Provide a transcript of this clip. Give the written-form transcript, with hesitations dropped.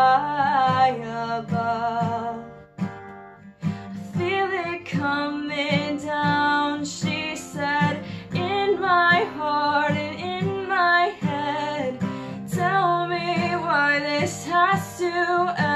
high above. I feel it coming down, she said, in my heart and in my head. Tell me why this has to end.